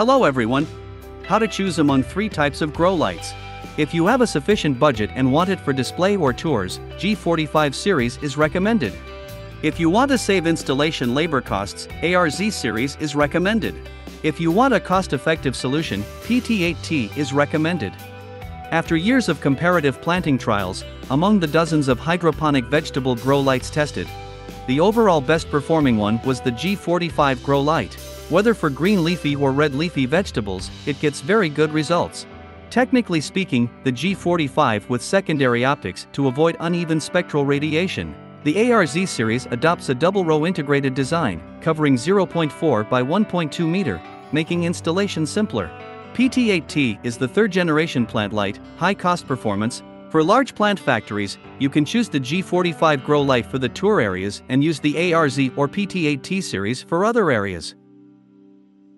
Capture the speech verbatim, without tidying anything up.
Hello everyone! How to choose among three types of grow lights. If you have a sufficient budget and want it for display or tours, G forty-five series is recommended. If you want to save installation labor costs, A R Z series is recommended. If you want a cost-effective solution, P T eight T is recommended. After years of comparative planting trials, among the dozens of hydroponic vegetable grow lights tested, the overall best-performing one was the G forty-five grow light. Whether for green leafy or red leafy vegetables, it gets very good results. Technically speaking, the G forty-five with secondary optics to avoid uneven spectral radiation. The A R Z series adopts a double-row integrated design, covering zero point four by one point two meter, making installation simpler. P T eight T is the third-generation plant light, high-cost performance. For large plant factories, you can choose the G forty-five grow light for the tour areas and use the A R Z or P T eight T series for other areas.